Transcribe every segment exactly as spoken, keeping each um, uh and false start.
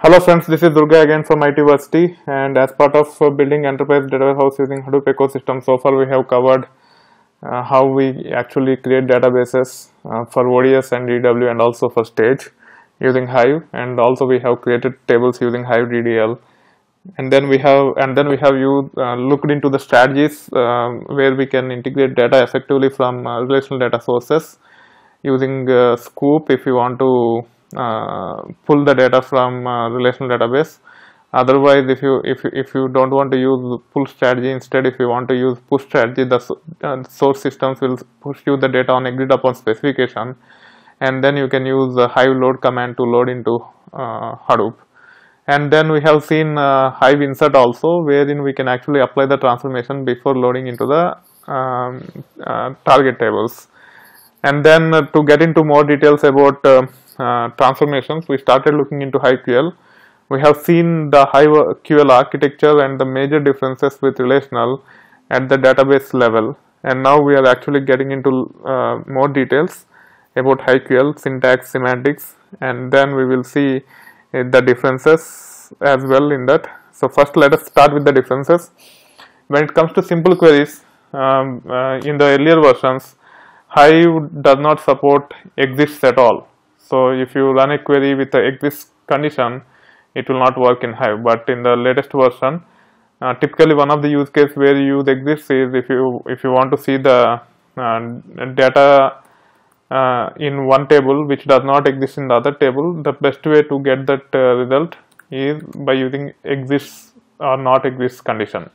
Hello friends, this is Durga again from ITversity, and as part of uh, building enterprise data warehouse using Hadoop ecosystem, so far we have covered uh, how we actually create databases uh, for O D S and D W and also for stage using Hive, and also we have created tables using Hive D D L, and then we have and then we have you uh, looked into the strategies uh, where we can integrate data effectively from uh, relational data sources using uh, Scoop if you want to Uh, pull the data from uh, relational database. Otherwise, if you if you, if you don't want to use pull strategy, instead if you want to use push strategy, the uh, source systems will push you the data on agreed upon specification, and then you can use the Hive load command to load into uh, Hadoop. And then we have seen uh, Hive insert also, wherein we can actually apply the transformation before loading into the um, uh, target tables. And then uh, to get into more details about uh, Uh, transformations, we started looking into HiQL. We have seen the HiveQL architecture and the major differences with relational at the database level, and now we are actually getting into uh, more details about HiQL syntax, semantics, and then we will see uh, the differences as well in that. So first, let us start with the differences. When it comes to simple queries, um, uh, in the earlier versions, Hive does not support exists at all. So if you run a query with the exist condition, it will not work in Hive. But in the latest version, uh, typically one of the use case where you use exists is if you if you want to see the uh, data uh, in one table which does not exist in the other table, the best way to get that uh, result is by using exists or not exists condition.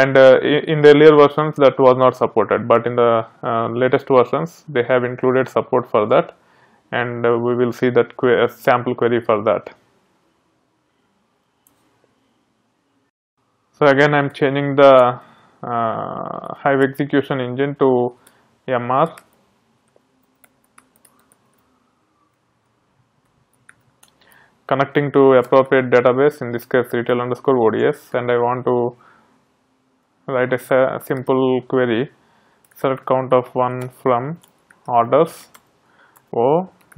And uh, in the earlier versions that was not supported, but in the uh, latest versions they have included support for that. And uh, we will see that que uh, sample query for that. So again, I'm changing the uh, Hive execution engine to M R. Connecting to appropriate database, in this case retail underscore O D S, and I want to write a simple query. Select count of one from orders O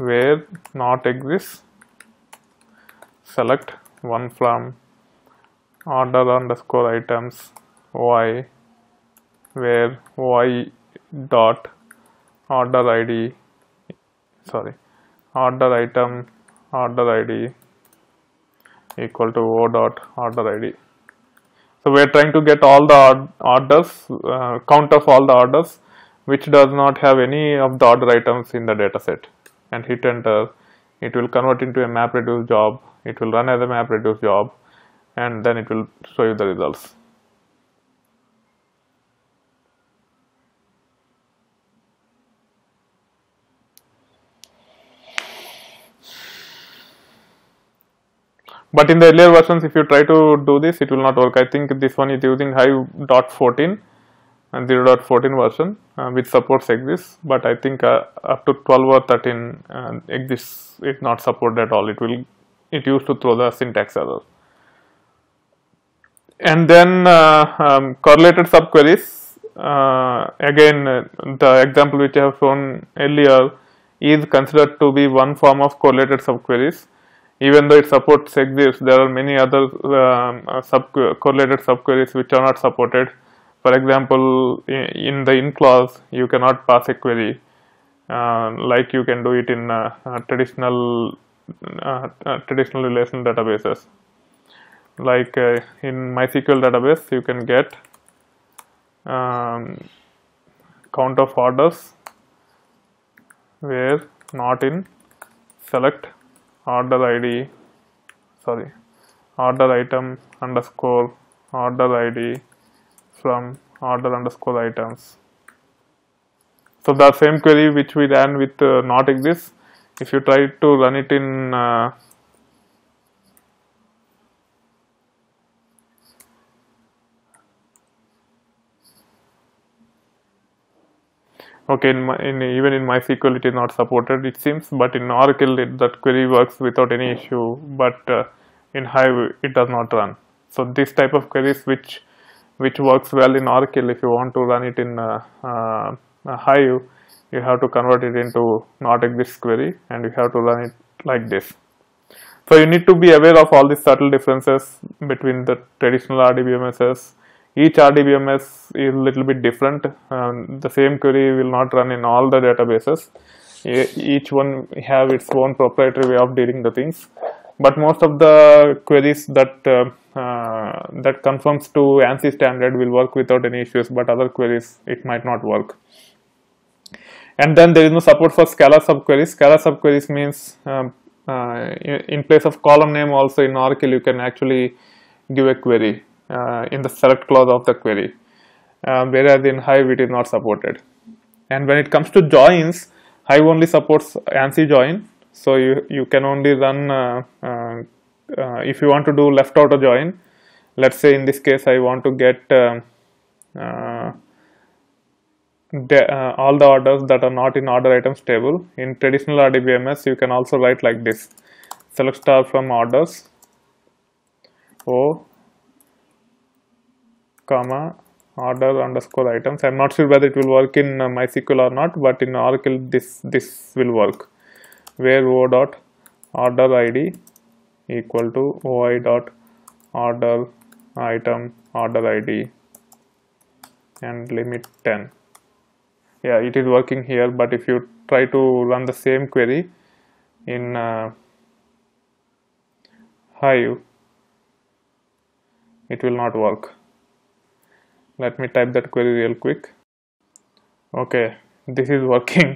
where not exists. Select one from order underscore items O I where O I dot order I D, sorry, order item order I D equal to O dot order I D. So we are trying to get all the orders, uh, count of all the orders which does not have any of the order items in the dataset, and hit enter. It will convert into a MapReduce job, it will run as a MapReduce job, and then it will show you the results. But in the earlier versions, if you try to do this, it will not work. I think this one is using Hive dot fourteen. And zero dot fourteen version uh, which supports exists, but I think uh, up to twelve or thirteen uh, exists is not supported at all. It will it used to throw the syntax error. And then uh, um, correlated subqueries, uh, again uh, the example which I have shown earlier is considered to be one form of correlated subqueries. Even though it supports exists, there are many other uh, sub correlated subqueries which are not supported. For example, in the in clause, you cannot pass a query uh, like you can do it in uh, uh, traditional uh, uh, traditional relational databases. Like uh, in MySQL database, you can get um, count of orders where not in, select order I D, sorry, order item underscore order I D from order underscore items. So the same query which we ran with uh, not exists, if you try to run it in uh, okay in, my, in even in MySQL it is not supported, it seems, but in Oracle it, that query works without any issue, but uh, in Hive it does not run. So this type of queries which which works well in Oracle, if you want to run it in uh, uh, Hive, you have to convert it into not exist query, and you have to run it like this. So you need to be aware of all these subtle differences between the traditional R D B M Ss. Each R D B M S is a little bit different. Um, the same query will not run in all the databases. Each one have its own proprietary way of dealing the things. But most of the queries that uh, uh, that conforms to ANSI standard will work without any issues, but other queries it might not work. And then there is no support for Scala subqueries. Scala subqueries means um, Uh, in place of column name also in Oracle you can actually give a query uh, in the select clause of the query, uh, whereas in Hive it is not supported. And when it comes to joins, Hive only supports ANSI join, so you, you can only run uh, uh, uh, if you want to do left outer join. Let's say in this case I want to get uh, uh, The, uh, all the orders that are not in order items table. In traditional R D B M S you can also write like this: select star from orders O comma order underscore items. I'm not sure whether it will work in uh, MySQL or not, but in Oracle this this will work, where O dot order I D equal to O I dot order item order I D and limit ten. Yeah, it is working here, but if you try to run the same query in uh, Hive, it will not work. Let me type that query real quick. Okay, this is working.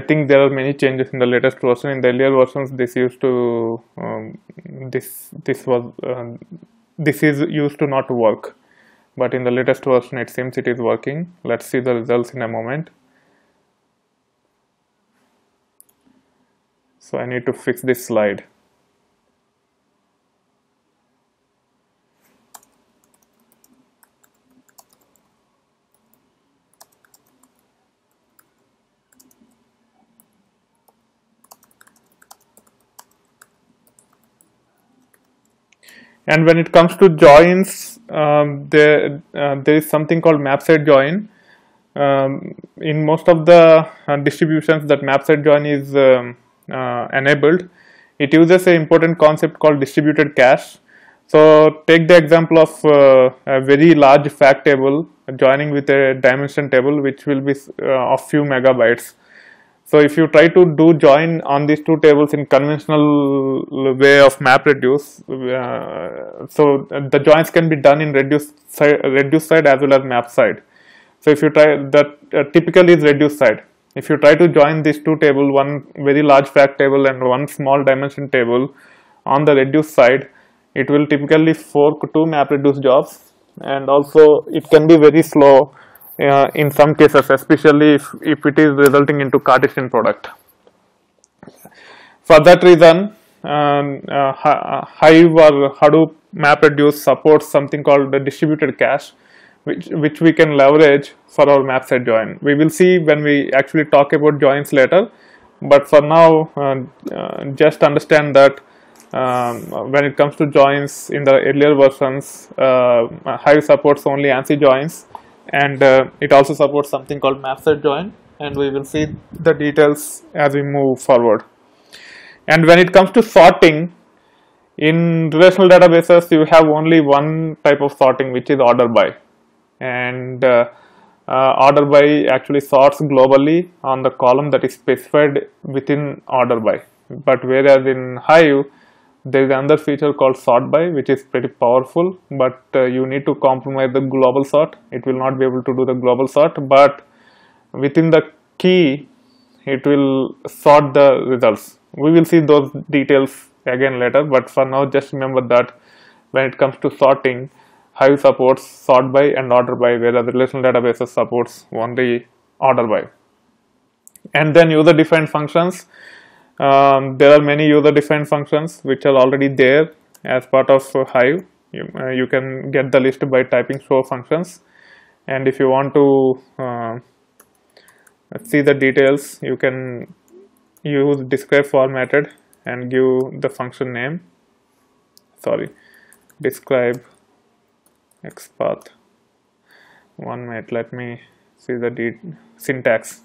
I think there are many changes in the latest version. In the earlier versions, this used to um, this this was um, this is used to not work. But in the latest version, it seems it is working. Let's see the results in a moment. So I need to fix this slide. And when it comes to joins, um, there, uh, there is something called map-site join. Um, in most of the uh, distributions that map-site join is um, uh, enabled, it uses an important concept called distributed cache. So take the example of uh, a very large fact table joining with a dimension table which will be uh, of few megabytes. So if you try to do join on these two tables in conventional way of MapReduce, uh, so the joins can be done in reduce side, reduce side as well as map side. So if you try that, uh, typically is reduce side. If you try to join these two tables, one very large fact table and one small dimension table on the reduce side, it will typically fork two MapReduce jobs, and also it can be very slow. Uh, in some cases, especially if, if it is resulting into Cartesian product. For that reason, um, uh, Hive or Hadoop MapReduce supports something called the distributed cache, which, which we can leverage for our map-site join. We will see when we actually talk about joins later, but for now, uh, uh, just understand that um, when it comes to joins in the earlier versions, uh, Hive supports only ANSI joins. And uh, it also supports something called map-site join, and we will see the details as we move forward. And when it comes to sorting, in relational databases you have only one type of sorting, which is order by, and uh, uh, order by actually sorts globally on the column that is specified within order by. But whereas in Hive there is another feature called sort by, which is pretty powerful, but uh, you need to compromise the global sort. It will not be able to do the global sort, but within the key, it will sort the results. We will see those details again later, but for now, just remember that when it comes to sorting, Hive supports sort by and order by, whereas relational databases supports only order by. And then user-defined functions. Um, there are many user-defined functions which are already there as part of uh, Hive. You, uh, you can get the list by typing show functions, and if you want to uh, see the details, you can use describe formatted and give the function name. Sorry, describe xpath. One minute, let me see the de syntax.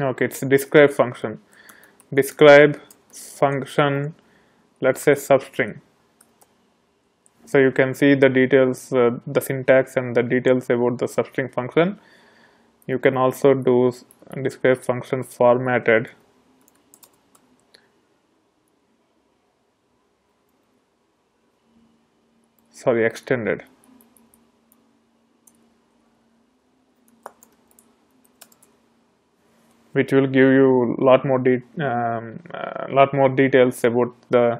Okay, it's describe function. Describe function, let's say substring. So you can see the details, uh, the syntax and the details about the substring function. You can also do describe function formatted. Sorry, extended. Which will give you a lot more de um, uh, lot more details about the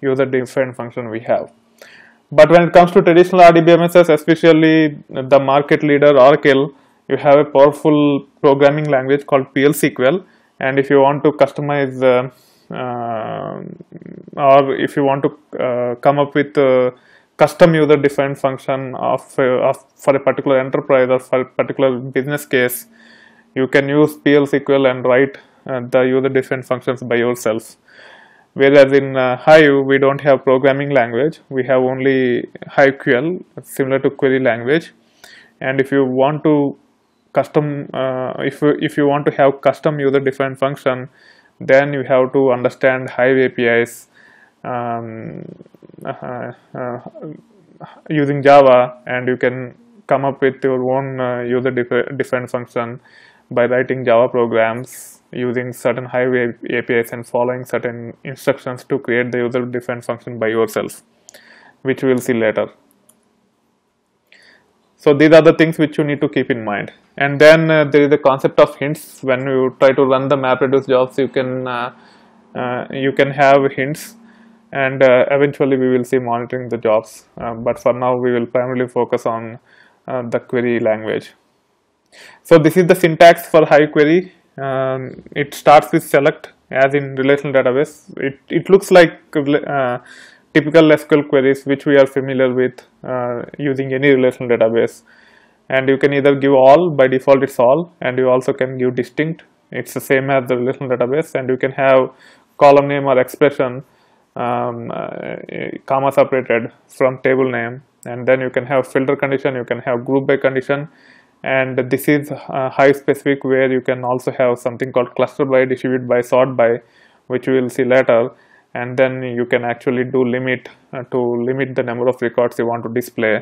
user-defined function we have. But when it comes to traditional R D B M Ss, especially the market leader Oracle, you have a powerful programming language called P L S Q L. And if you want to customize uh, uh, or if you want to uh, come up with uh, custom user-defined function of, uh, of for a particular enterprise or for a particular business case, you can use P L S Q L and write uh, the user-defined functions by yourself. Whereas in uh, Hive, we don't have programming language. We have only HiveQL, similar to query language. And if you want to custom, uh, if you, if you want to have custom user-defined function, then you have to understand Hive A P Is. Um, uh, uh, using Java, and you can come up with your own uh, user-defined function by writing Java programs using certain Hive A P Is and following certain instructions to create the user-defined function by yourself, which we will see later. So these are the things which you need to keep in mind. And then uh, there is the concept of hints. When you try to run the MapReduce jobs, you can uh, uh, you can have hints. And uh, eventually we will see monitoring the jobs, uh, but for now we will primarily focus on uh, the query language. So this is the syntax for HiveQuery. Um, it starts with select as in relational database. It, it looks like uh, typical S Q L queries which we are familiar with uh, using any relational database. And you can either give all, by default it's all, and you also can give distinct. It's the same as the relational database, and you can have column name or expression Um, uh, comma separated from table name, and then you can have filter condition, you can have group by condition, and this is uh, Hive specific, where you can also have something called cluster by, distribute by, sort by, which we will see later. And then you can actually do limit uh, to limit the number of records you want to display,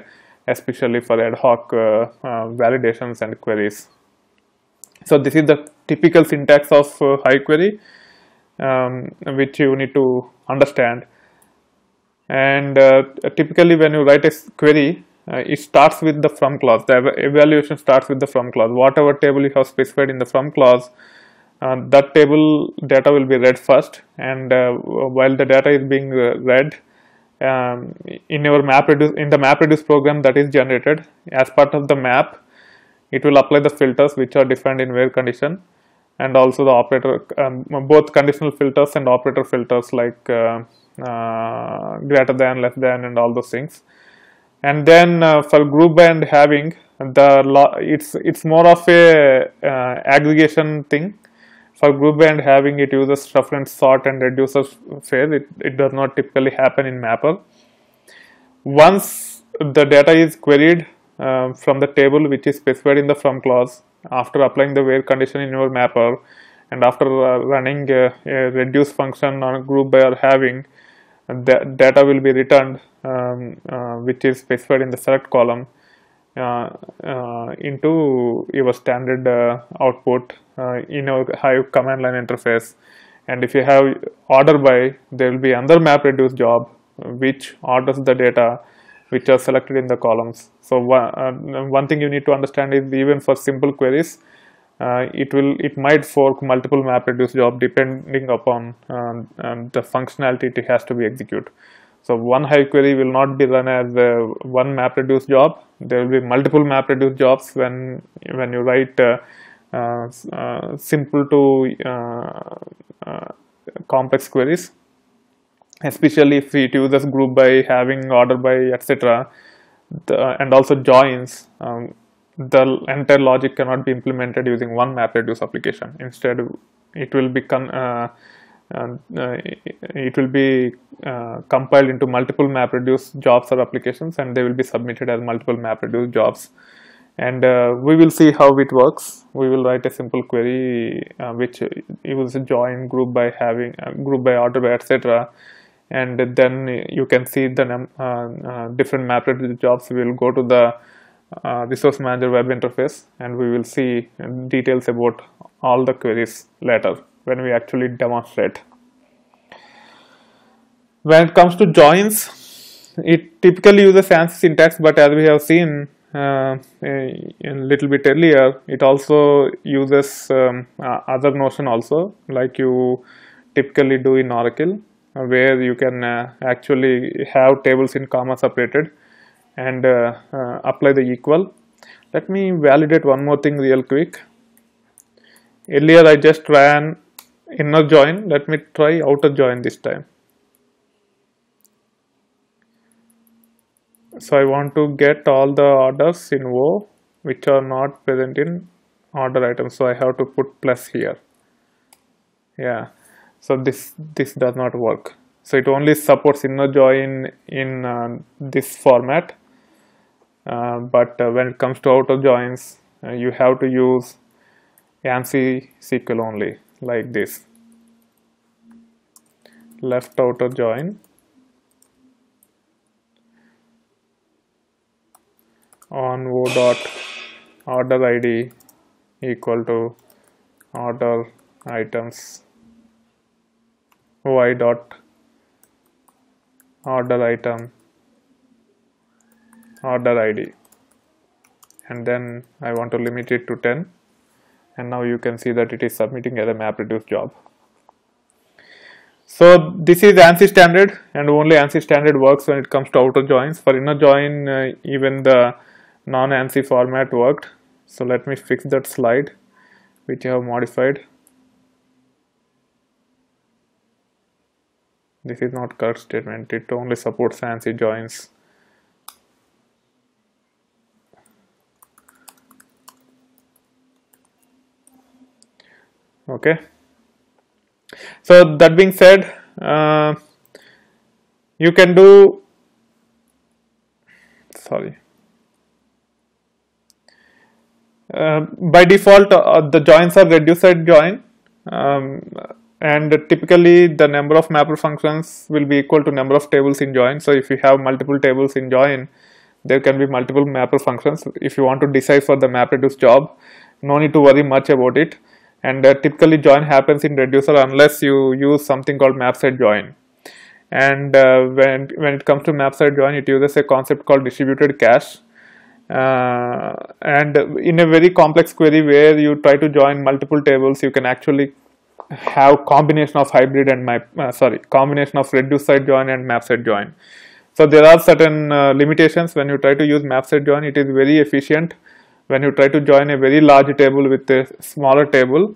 especially for ad hoc uh, uh, validations and queries. So this is the typical syntax of uh, HiveQuery, Um, which you need to understand. And uh, typically when you write a query, uh, it starts with the from clause. The evaluation starts with the from clause. Whatever table you have specified in the from clause, uh, that table data will be read first, and uh, while the data is being read, um, in your MapReduce, in the MapReduce program that is generated as part of the map, it will apply the filters which are defined in where condition, and also the operator, um, both conditional filters and operator filters like uh, uh, greater than, less than, and all those things. And then uh, for group by and having, the it's it's more of a uh, aggregation thing. For group by and having, it uses reference sort and reducer phase. It, it does not typically happen in mapper. Once the data is queried uh, from the table which is specified in the from clause, after applying the where condition in your mapper, and after uh, running a, a reduce function on a group by or having, the data will be returned, um, uh, which is specified in the select column, uh, uh, into your standard uh, output uh, in your Hive command line interface. And if you have order by, there will be another MapReduce job which orders the data which are selected in the columns. So one, uh, one thing you need to understand is, even for simple queries, uh, it will it might fork multiple MapReduce job depending upon um, um, the functionality it has to be executed. So one HiveQuery will not be run as uh, one MapReduce job. There will be multiple MapReduce jobs when when you write uh, uh, uh, simple to uh, uh, complex queries. Especially if it uses group by, having, order by, et cetera, and also joins, um, the entire logic cannot be implemented using one MapReduce application. Instead, it will become uh, uh, it will be uh, compiled into multiple MapReduce jobs or applications, and they will be submitted as multiple MapReduce jobs. and uh, we will see how it works. We will write a simple query uh, which uses join, group by having, uh, group by order by, et cetera. And then you can see the uh, uh, different MapReduce jobs. We will go to the uh, resource manager web interface, and we will see details about all the queries later when we actually demonstrate. When it comes to joins, it typically uses ANSI syntax, but as we have seen uh, a, a little bit earlier, it also uses um, uh, other notion also, like you typically do in Oracle, where you can uh, actually have tables in comma separated and uh, uh, apply the equal. Let me validate one more thing real quick. Earlier I just ran inner join. Let me try outer join this time. So I want to get all the orders in O which are not present in order item. So I have to put plus here. Yeah. So this this does not work. So it only supports inner join in uh, this format. Uh, but uh, when it comes to outer joins, uh, you have to use ANSI S Q L only, like this. Left outer join. On O dot order I D equal to order items. Y dot order item order I D, and then I want to limit it to ten, and now you can see that it is submitting as a MapReduce job. So this is ANSI standard, and only ANSI standard works when it comes to outer joins. For inner join, uh, even the non-ANSI format worked. So let me fix that slide which I have modified. This is not current statement, it only supports ANSI joins. Okay. So that being said, uh, you can do, sorry. Uh, by default, uh, the joins are reduced join. Um, and typically the number of mapper functions will be equal to number of tables in join. So if you have multiple tables in join, there can be multiple mapper functions. If you want to decipher the MapReduce job, no need to worry much about it. And uh, typically join happens in reducer unless you use something called mapside join. And uh, when, when it comes to mapside join, it uses a concept called distributed cache. Uh, and in a very complex query where you try to join multiple tables, you can actually have combination of hybrid and map, uh, sorry, combination of reduced-side join and map-side join. So there are certain uh, limitations when you try to use map-side join. It is very efficient when you try to join a very large table with a smaller table,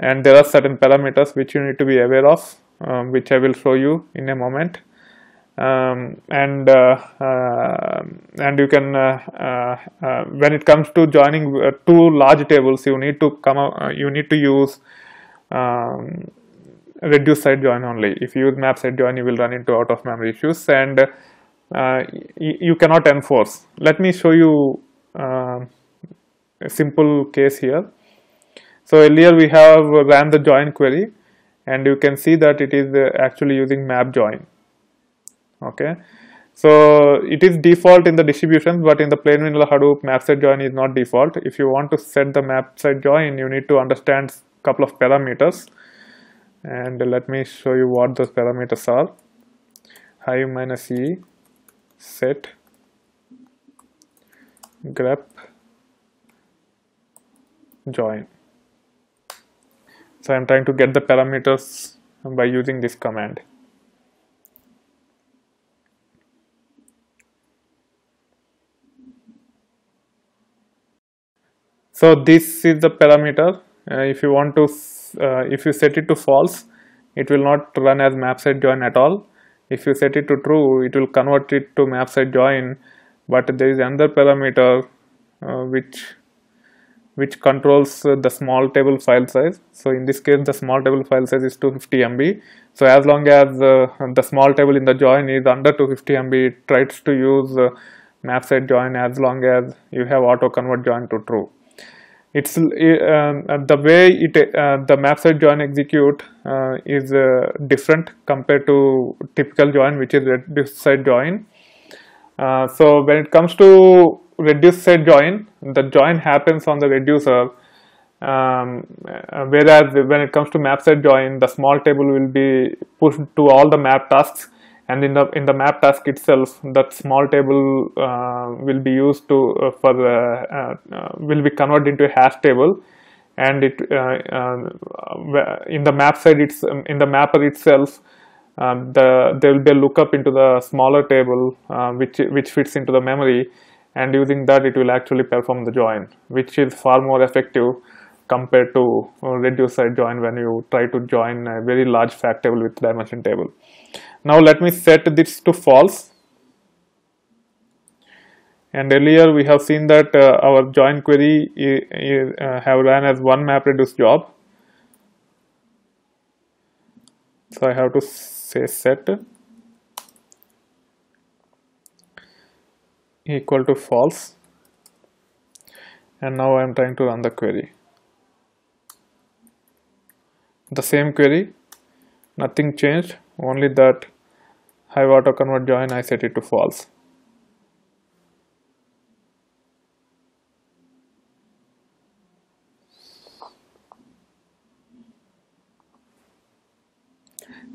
and there are certain parameters which you need to be aware of, um, which I will show you in a moment. Um, and uh, uh, and you can uh, uh, uh, when it comes to joining uh, two large tables, you need to come up, uh, you need to use Um, reduce side join only. If you use map side join, you will run into out of memory issues, and uh, you cannot enforce. Let me show you uh, a simple case here. So earlier we have ran the join query, and you can see that it is actually using map join. Okay, so it is default in the distributions, but in the plain vanilla Hadoop, map side join is not default. If you want to set the map side join, you need to understand couple of parameters, and let me show you what those parameters are. Hive minus e, set, grep, join. So I'm trying to get the parameters by using this command. So this is the parameter. Uh, if you want to, uh, if you set it to false, it will not run as map-side join at all. If you set it to true, it will convert it to map-side join. But there is another parameter uh, which which controls uh, the small table file size. So in this case, the small table file size is two hundred fifty megabytes. So as long as uh, the small table in the join is under two hundred fifty megabytes, it tries to use uh, map set join as long as you have auto convert join to true. It's uh, the way it uh, the map set join execute uh, is uh, different compared to typical join, which is reduced set join. Uh, so when it comes to reduced set join, the join happens on the reducer, um, whereas when it comes to map set join, the small table will be pushed to all the map tasks, and in the in the map task itself, that small table uh, will be used to uh, for uh, uh, will be converted into a hash table, and it uh, uh, in the map side it's um, in the mapper itself. Um, the there will be a lookup into the smaller table uh, which which fits into the memory, and using that it will actually perform the join, which is far more effective compared to uh, reduced set join when you try to join a very large fact table with dimension table. Now let me set this to false, and earlier we have seen that uh, our join query is, uh, have ran as one MapReduce job, so I have to say set equal to false, and now I am trying to run the query, the same query, nothing changed, only that Hive autoconvert join I set it to false.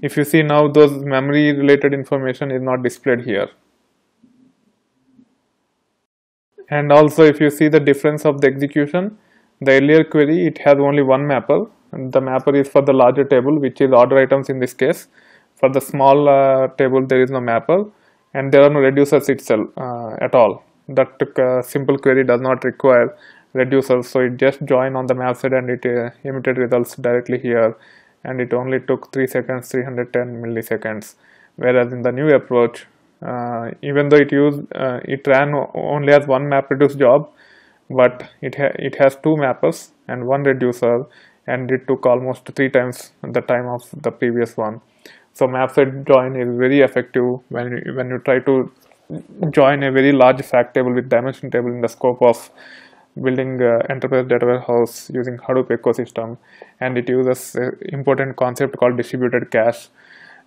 If you see now, those memory related information is not displayed here. And also if you see the difference of the execution, the earlier query it has only one mapper, and the mapper is for the larger table, which is order items in this case. For the small uh, table there is no mapper, and there are no reducers itself uh, at all. That uh, simple query does not require reducers, so it just joined on the map set and it uh, emitted results directly here, and it only took three seconds, three hundred ten milliseconds. Whereas in the new approach, uh, even though it used uh, it ran only as one MapReduce job, but it ha it has two mappers and one reducer, and it took almost three times the time of the previous one. So MapSet join is very effective when you, when you try to join a very large fact table with dimension table in the scope of building uh, enterprise data warehouse using Hadoop ecosystem, and it uses uh, important concept called distributed cache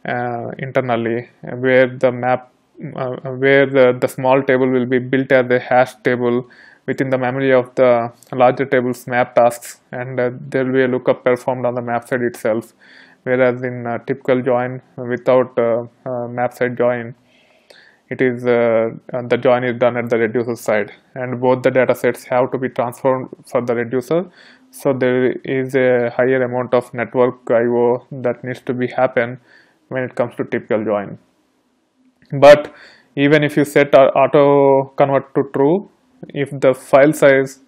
uh, internally, where the map uh, where the, the small table will be built as a hash table within the memory of the larger table's map tasks, and uh, there will be a lookup performed on the map side itself. Whereas in uh, typical join without uh, uh, map side join, it is uh, the join is done at the reducer side, and both the data sets have to be transformed for the reducer. So there is a higher amount of network I O that needs to be happen when it comes to typical join. But even if you set auto convert to true, if the file size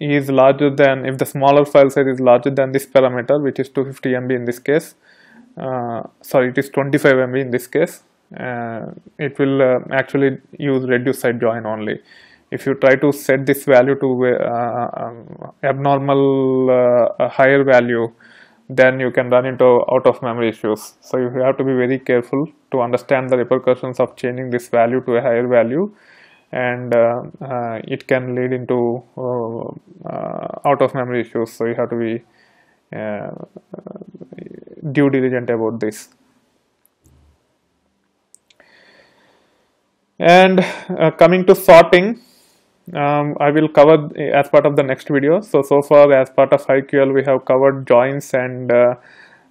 is larger than, if the smaller file size is larger than this parameter, which is two hundred fifty megabytes in this case, uh, sorry, it is twenty-five megabytes in this case, uh, it will uh, actually use reduced set join only. If you try to set this value to uh, um, abnormal uh, a higher value, then you can run into out of memory issues. So you have to be very careful to understand the repercussions of changing this value to a higher value, and uh, uh, it can lead into uh, uh, out of memory issues, so you have to be uh, due diligent about this. And uh, coming to sorting, um, I will cover as part of the next video. So so far as part of HiQL we have covered joins and uh,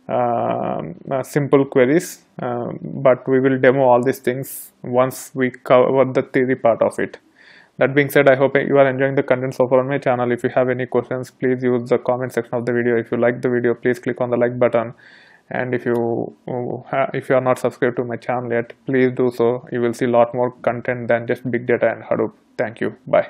Uh, uh, simple queries, uh, but we will demo all these things once we cover the theory part of it. That being said, I hope you are enjoying the content so far on my channel. If you have any questions, please use the comment section of the video. If you like the video, please click on the like button, and if you if you are not subscribed to my channel yet, please do so. You will see a lot more content than just big data and Hadoop. Thank you. Bye.